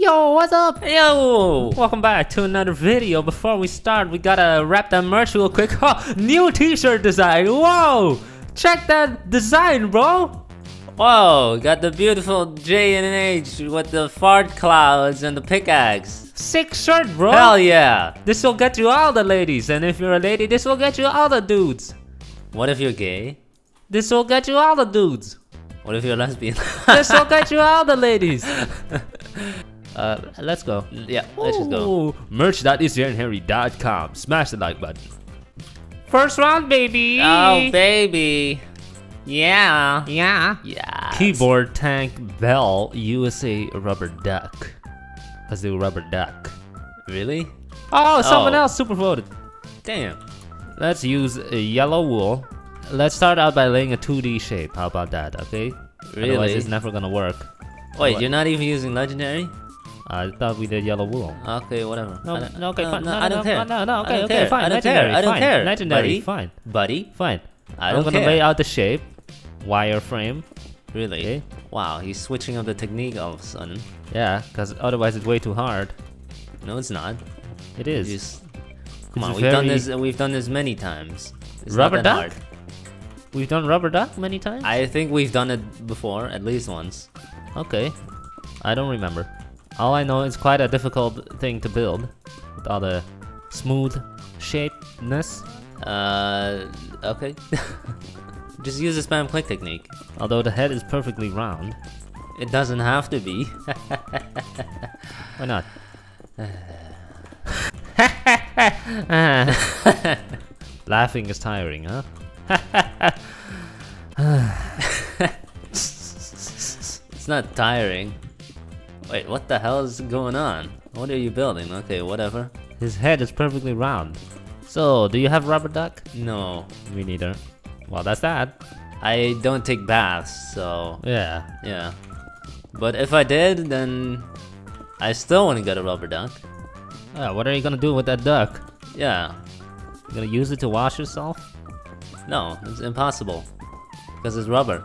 Yo, what's up? Yo, welcome back to another video. Before we start, we gotta wrap that merch real quick. Oh, new t-shirt design. Whoa, check that design, bro. Whoa, got the beautiful J&H with the fart clouds and the pickaxe. Sick shirt, bro. Hell yeah. This will get you all the ladies, and if you're a lady, this will get you all the dudes. What if you're gay? This will get you all the dudes. What if you're lesbian? This will get you all the ladies. Let's go. Yeah, let's just go. Merch.itsjerryandharry.com. Smash the like button. First round, baby. Oh, baby. Yeah. Yeah. Yeah. Keyboard tank bell USA rubber duck. Let's do rubber duck. Really? Oh, someone else super voted. Damn. Let's use a yellow wool. Let's start out by laying a 2D shape. How about that? Okay. Really? Otherwise, it's never gonna work. Wait, what? You're not even using legendary? I thought we did yellow wool. Okay, whatever. No, no, okay, fine. No, I don't care. No, okay, okay, fine. Legendary, I don't care. Legendary, fine. Buddy, fine. I'm gonna lay out the shape. Wireframe. Really? Okay. Wow, he's switching up the technique all of a sudden. Yeah, because otherwise it's way too hard. No, it's not. It is. Just... Come on, we've done this many times. It's rubber duck? Hard. We've done rubber duck many times? I think we've done it before, at least once. Okay. I don't remember. All I know is quite a difficult thing to build. With all the smooth shapeness. Okay. Just use the spam click technique. Although the head is perfectly round. It doesn't have to be. Why not? Laughing is tiring, huh? It's not tiring. Wait, what the hell is going on? What are you building? Okay, whatever. His head is perfectly round. So, do you have rubber duck? No. Me neither. Well, that's that. I don't take baths, so... Yeah. Yeah. But if I did, then... I still want to get a rubber duck. Yeah, what are you gonna do with that duck? Yeah. You gonna use it to wash yourself? No, it's impossible. Because it's rubber.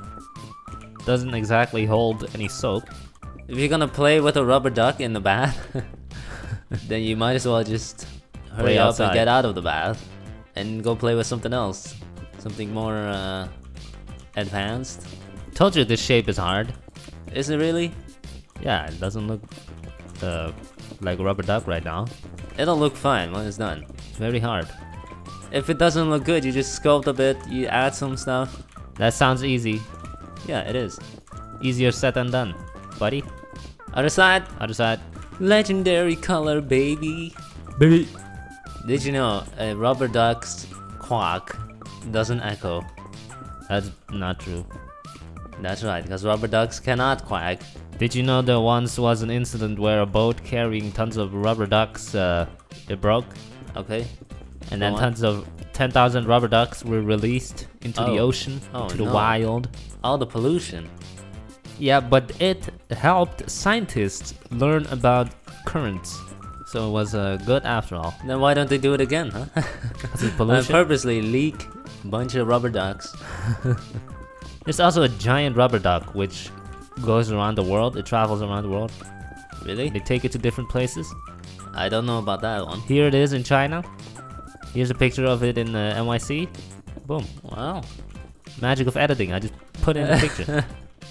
Doesn't exactly hold any soap. If you're gonna play with a rubber duck in the bath, then you might as well just hurry up and get out of the bath and go play with something else. Something more advanced. Told you this shape is hard. Is it really? Yeah, it doesn't look like a rubber duck right now. It'll look fine when it's done. Very hard. If it doesn't look good, you just sculpt a bit, you add some stuff. That sounds easy. Yeah, it is. Easier said than done, buddy. Other side. Other side. Legendary color, baby. Baby. Did you know a rubber duck's quack doesn't echo? That's not true. That's right, because rubber ducks cannot quack. Did you know there once was an incident where a boat carrying tons of rubber ducks, it broke? Okay. And then tons of 10,000 rubber ducks were released into the ocean, into the wild. All the pollution. Yeah, but it helped scientists learn about currents. So it was good after all. Then why don't they do it again, huh? Because it's pollution. I purposely leak a bunch of rubber ducks. There's also a giant rubber duck which goes around the world. It travels around the world. Really? They take it to different places. I don't know about that one. Here it is in China. Here's a picture of it in NYC. Boom. Wow. Magic of editing. I just put in a picture.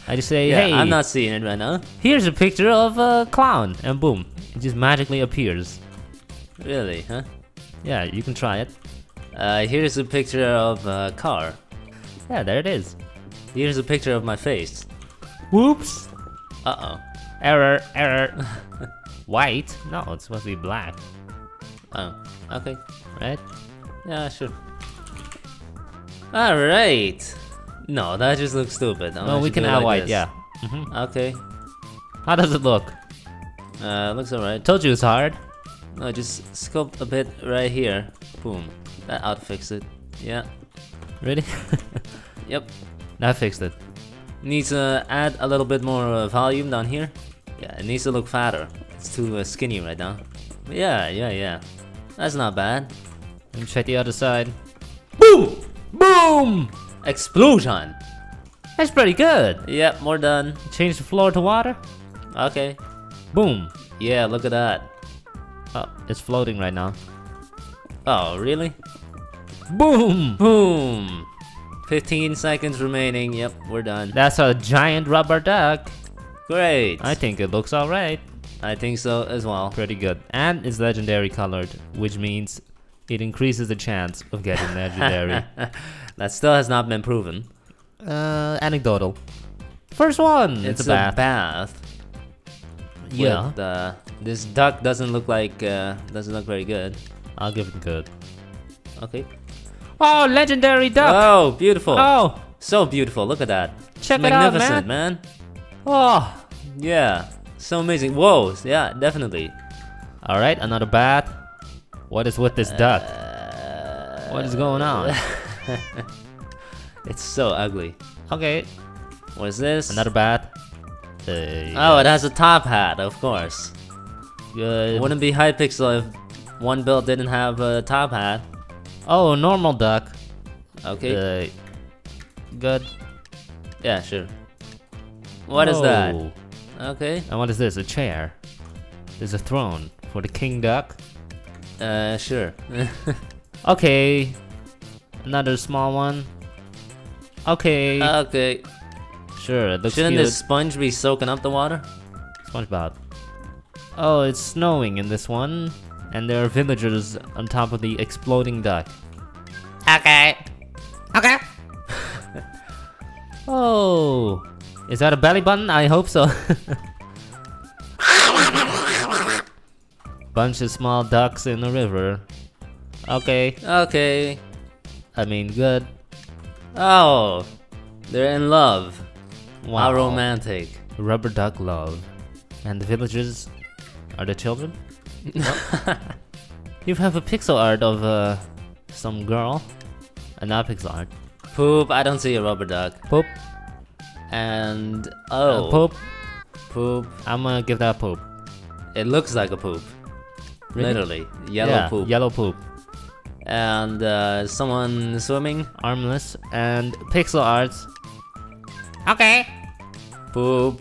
I just say, hey. I'm not seeing it right now. Here's a picture of a clown. And boom. It just magically appears. Really, huh? Yeah, you can try it. Here's a picture of a car. Yeah, there it is. Here's a picture of my face. Whoops. Uh-oh. Error, error. White? No, it's supposed to be black. Oh, okay. Right? Yeah, sure. Alright! No, that just looks stupid. No, we can add white, yeah. Mm-hmm. Okay. How does it look? Looks alright. Told you it's hard. No, just sculpt a bit right here. Boom. That outfixed it. Yeah. Really? Yep. That fixed it. Needs to add a little bit more volume down here. Yeah, it needs to look fatter. It's too skinny right now. But yeah. That's not bad. Let me check the other side. Boom! Boom! Explosion! That's pretty good. Yep, more done. Change the floor to water. Okay. Boom. Yeah, look at that. Oh, it's floating right now. Oh, really? Boom! Boom! 15 seconds remaining. Yep, we're done. That's a giant rubber duck. Great. I think it looks alright. I think so as well. Pretty good. And it's legendary colored, which means it increases the chance of getting legendary. That still has not been proven. Anecdotal. First one! It's a bath. Yeah. With, this duck doesn't look very good. I'll give it good. Okay. Oh, legendary duck! Oh, beautiful. Oh! So beautiful, look at that. Check it out, man. Magnificent, man. Oh! Yeah. So amazing. Whoa, yeah, definitely. Alright, another bat. What is with this duck? What is going on? It's so ugly. Okay. What is this? Another bat. Oh, it has a top hat, of course. Good. Wouldn't be Hypixel if one build didn't have a top hat. Oh, normal duck. Okay. Good. Yeah, sure. What is that? Okay. And what is this? A chair. There's a throne for the king duck. Sure. Okay. Another small one. Okay. Okay. Sure, it looks Shouldn't cute. This sponge be soaking up the water? SpongeBob. Oh, it's snowing in this one. And there are villagers on top of the exploding duck. Okay. Okay. Oh. Is that a belly button? I hope so. Bunch of small ducks in the river. Okay. Okay. I mean, good. Oh. They're in love. Wow. How romantic. Rubber duck love. And the villagers are the children? Nope. You have a pixel art of some girl. Another pixel art. Poop, I don't see a rubber duck. Poop. And oh, poop. Poop. I'm gonna give that a poop. It looks like a poop. Really? Literally. Yellow poop. Yellow poop. And someone swimming. Armless. And pixel arts. Okay. Poop.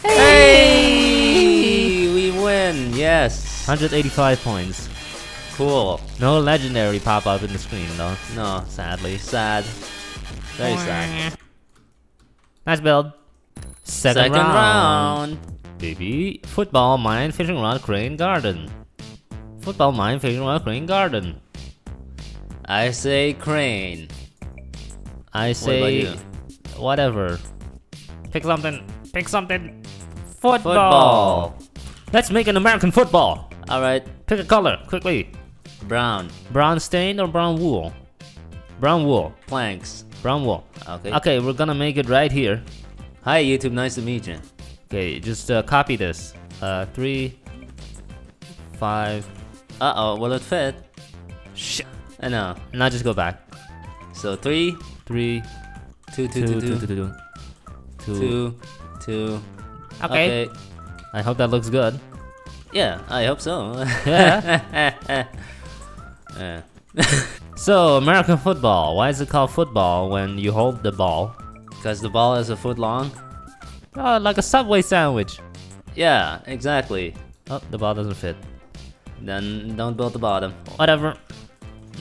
Hey! We win. Yes. 185 points. Cool. No legendary pop up in the screen though. No, sadly. Sad. Very sad. Nice build. Second round. Baby. Football, mine, fishing rod, crane, garden. Football, mine, fishing rod, crane, garden. I say crane. I say whatever. Pick something. Pick something. Football. Let's make an American football. Alright. Pick a color, quickly. Brown. Brown stained or brown wool? Brown wool. Planks. Brown wool. Okay. Okay, we're gonna make it right here. Hi YouTube, nice to meet you. Okay, just copy this. 3, 5. Uh oh, will it fit? Shit. No. Now just go back. So 3, 3. 2, 2, 2, 2, 2, 2. Okay. I hope that looks good. Yeah, I hope so. Yeah. Yeah. So, American football. Why is it called football when you hold the ball? Because the ball is a foot long. Oh, like a Subway sandwich. Yeah, exactly. Oh, the ball doesn't fit. Then don't build the bottom. Whatever.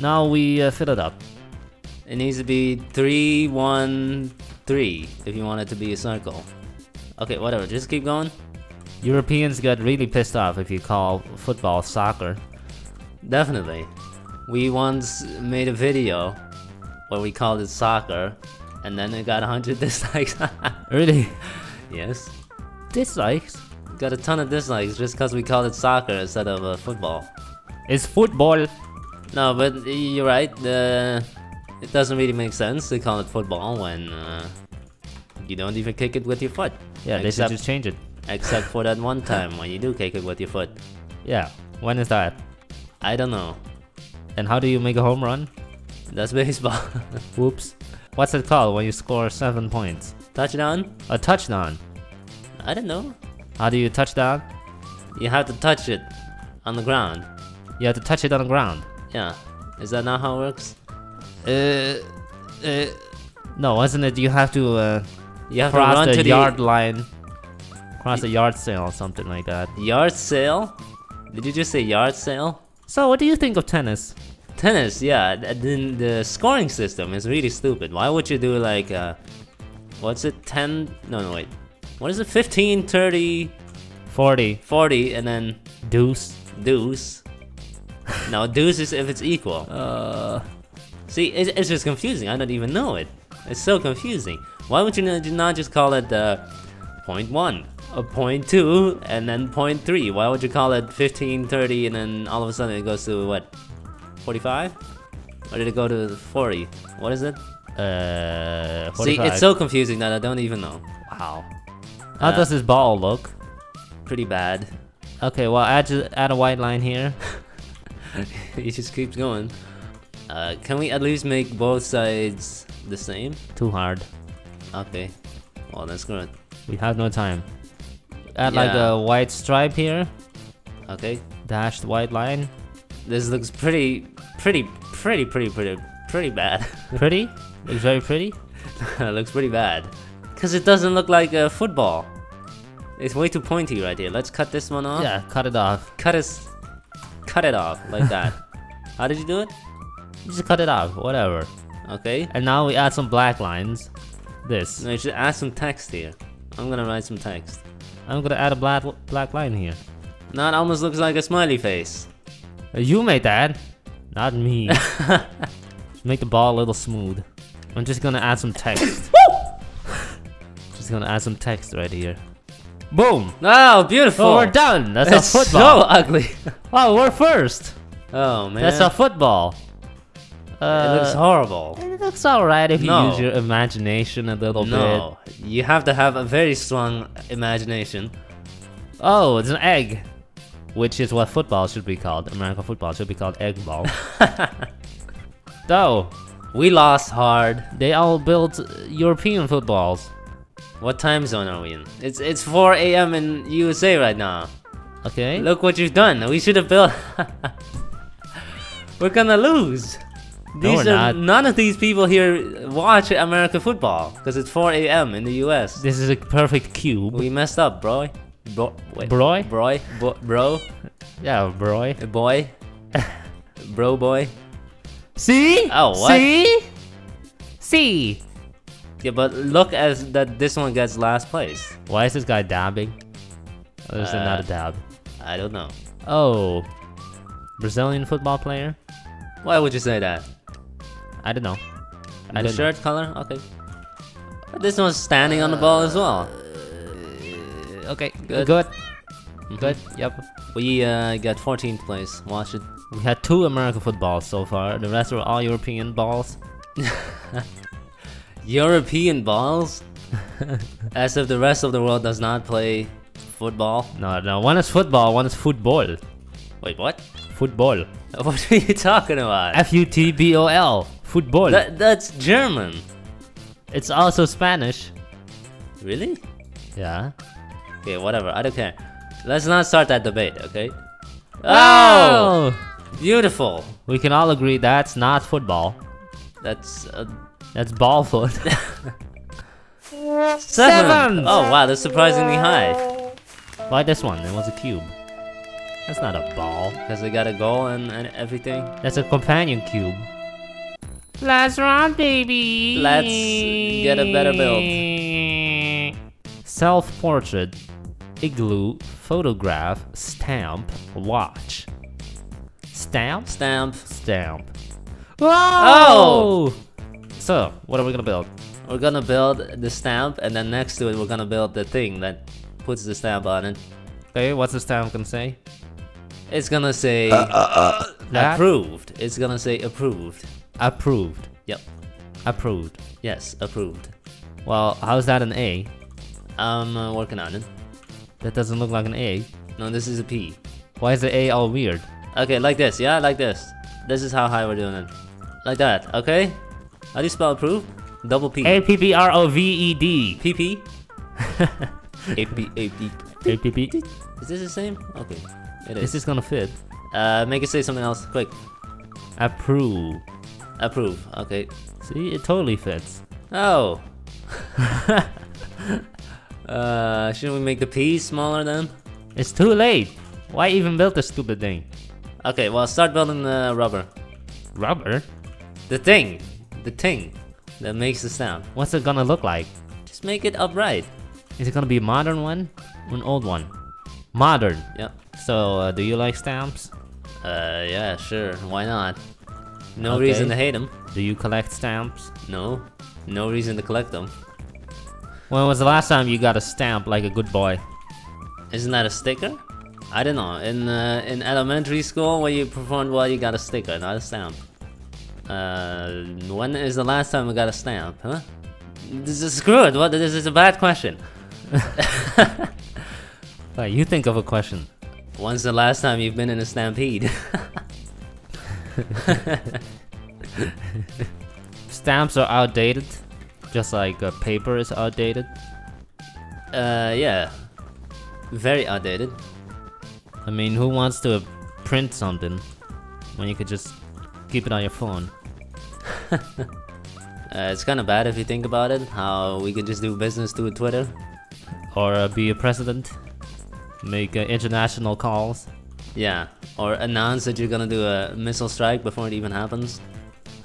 Now we fill it up. It needs to be 3, 1, 3 if you want it to be a circle. Okay, whatever. Just keep going. Europeans get really pissed off if you call football soccer. Definitely. We once made a video where we called it soccer, and then it got 100 dislikes. Really? Yes. Dislikes? Got a ton of dislikes just because we called it soccer instead of football. It's football! No, but you're right. It doesn't really make sense to call it football when you don't even kick it with your foot. Yeah, they should just change it. Except for that one time when you do kick it with your foot. Yeah, when is that? I don't know. And how do you make a home run? That's baseball. Whoops. What's it called when you score 7 points? Touchdown? A touchdown. I don't know. How do you touch down? You have to touch it on the ground. You have to touch it on the ground? Yeah. Is that not how it works? No, wasn't it? You have to cross the yard line. Across a yard sale or something like that. Yard sale? Did you just say yard sale? So what do you think of tennis? Tennis, yeah, the scoring system is really stupid. Why would you do like, what's it, 10, no wait. What is it, 15, 30, 40. 40 and then deuce. Deuce. No, deuce is if it's equal. See, it's just confusing, I don't even know it. It's so confusing. Why would you not just call it point 1, a point 2, and then point 3? Why would you call it 15, 30, and then all of a sudden it goes to what? 45? Or did it go to 40? What is it? 45. See, it's so confusing that I don't even know. Wow. How does this ball look? Pretty bad. Okay, well, add a white line here. It just keeps going. Can we at least make both sides the same? Too hard. Okay. Well, that's good. We have no time. Add like a white stripe here. Okay. Dashed white line. This looks pretty bad. Pretty? Looks very pretty? It looks pretty bad. Cause it doesn't look like a football. It's way too pointy right here. Let's cut this one off. Yeah, cut it off. Cut it off like that. How did you do it? Just cut it off, whatever. Okay. And now we add some black lines. This. No, you should add some text here. I'm gonna write some text. I'm gonna add a black line here. Now it almost looks like a smiley face. You made that, not me. Make the ball a little smooth. I'm just gonna add some text. Just gonna add some text right here. Boom! Oh, beautiful! Oh, we're done! That's a football! It's so ugly! Oh, we're first! Oh, man. That's a football! It looks horrible. It looks alright if you use your imagination a little bit. No, you have to have a very strong imagination. Oh, it's an egg. Which is what football should be called. American football should be called egg ball. So, we lost hard. They all built European footballs. What time zone are we in? It's 4 a.m. in USA right now. Okay. Look what you've done. We should have built... We're gonna lose. No, we're not. None of these people here watch American football because it's 4 a.m. in the US. This is a perfect cube. We messed up, bro. Bro? Yeah, bro. Boy? Bro boy? See? Oh, what? See? See? Yeah, but look as that this one gets last place. Why is this guy dabbing? Or is it not a dab? I don't know. Oh. Brazilian football player? Why would you say that? I don't know. The shirt color? Okay. But this one's standing on the ball as well. Okay, good. Mm-hmm. Good, yep. We got 14th place, watch it. We had 2 American footballs so far, the rest were all European balls. European balls? As if the rest of the world does not play football? No, one is football, one is football. Wait, what? Football. What are you talking about? F-U-T-B-O-L, football. That's German. It's also Spanish. Really? Yeah. Okay, whatever, I don't care. Let's not start that debate, okay? Oh! Beautiful! We can all agree that's not football. That's ball foot. 7! Oh wow, that's surprisingly high. Why this one? It was a cube. That's not a ball. Because they got a goal and everything. That's a companion cube. Last round, baby! Let's get a better build. Self-portrait. Igloo, photograph, stamp, watch. Stamp? Stamp. Stamp. Whoa! Oh! So, what are we gonna build? We're gonna build the stamp, and then next to it we're gonna build the thing that puts the stamp on it. Okay, what's the stamp gonna say? It's gonna say... approved. It's gonna say approved. Approved. Yep. Approved. Yes, approved. Well, how's that an A? I'm working on it. That doesn't look like an A. No, this is a P. Why is the A all weird? Okay, like this, yeah? Like this. This is how high we're doing it. Like that, okay? How do you spell approve? Double P. A-P-P-R-O-V-E-D. P-P? A-P-A-P. A-P-P. Is this the same? Okay, it is. This is gonna fit. Make it say something else, quick. Approve. Approve, okay. See, it totally fits. Oh. Shouldn't we make the P smaller then? It's too late. Why even build this stupid thing? Okay, well, start building the rubber. Rubber? The thing. The thing that makes the sound. What's it gonna look like? Just make it upright. Is it gonna be a modern one or an old one? Modern. Yep. So, do you like stamps? Yeah, sure. Why not? No reason to hate them. Do you collect stamps? No. No reason to collect them. When was the last time you got a stamp like a good boy? Isn't that a sticker? I don't know. In elementary school, when you performed well, you got a sticker, not a stamp. When is the last time we got a stamp, huh? This is screwed. What? This is a bad question. Right, you think of a question. When's the last time you've been in a stampede? Stamps are outdated, just like paper is outdated. Yeah, very outdated. I mean, who wants to print something when you could just keep it on your phone? It's kind of bad if you think about it, how we could just do business through Twitter. Or be a president. Make international calls. Yeah, or announce that you're gonna do a missile strike before it even happens.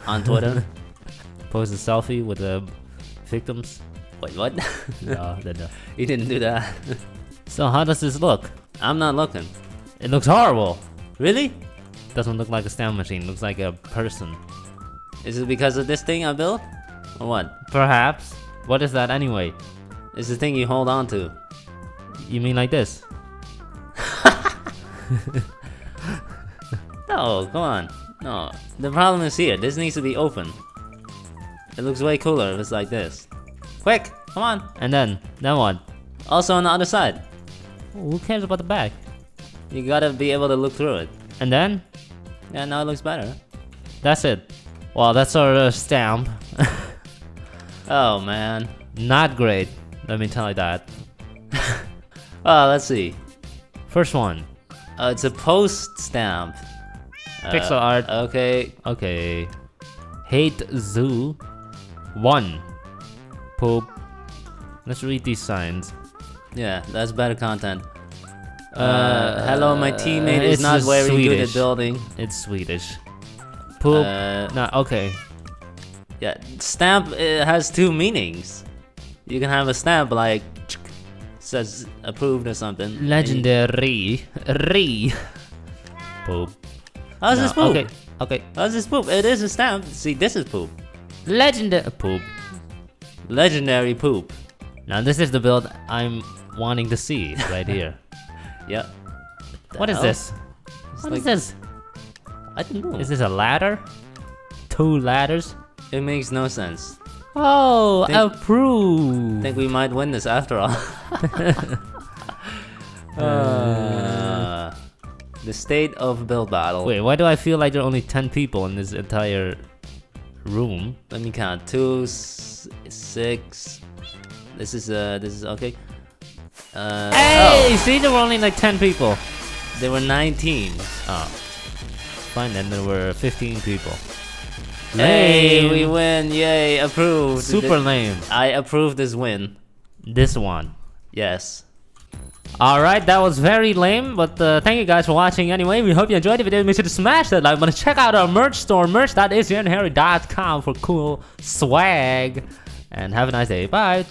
On Twitter. Post a selfie with the victims. Wait, what? No. You didn't do that. So how does this look? I'm not looking. It looks horrible. Really? Doesn't look like a stamp machine, looks like a person. Is it because of this thing I built? Or what? Perhaps. What is that anyway? It's the thing you hold on to. You mean like this? No, come on. No. The problem is here. This needs to be open. It looks way cooler if it's like this. Quick! Come on! And then what? Also on the other side. Who cares about the back? You gotta be able to look through it. And then? Yeah, now it looks better. That's it. Well, that's our stamp. Oh man. Not great, let me tell you that. Well, let's see. First one. It's a post stamp. Pixel art. Okay. Okay. Hate zoo. 1. Poop. Let's read these signs. Yeah, that's better content. Hello, my teammate is not very good at building. It's Swedish. Poop. Nah, okay. Yeah, stamp has 2 meanings. You can have a stamp like says approved or something. Legendary. Re. Poop. How's this poop? Okay. Okay. How's this poop? It is a stamp. See, this is poop. Legendary poop. Legendary poop. Now this is the build I'm wanting to see right here. Yep. What is this? What is this? I don't know. Is this a ladder? 2 ladders? It makes no sense. Oh, approved. Think we might win this after all. The state of build battle. Wait, why do I feel like there are only 10 people in this entire room? Let me count. 2, 6. This is okay. Hey, see, there were only like 10 people. There were 19. Oh, fine then. There were 15 people. Hey, we win! Yay, approved. Super lame. I approve this win. This one. Yes. Alright, that was very lame, but thank you guys for watching anyway. We hope you enjoyed the video. Make sure to smash that like button. Check out our merch store, merch.itsjerryandharry.com for cool swag. And have a nice day. Bye.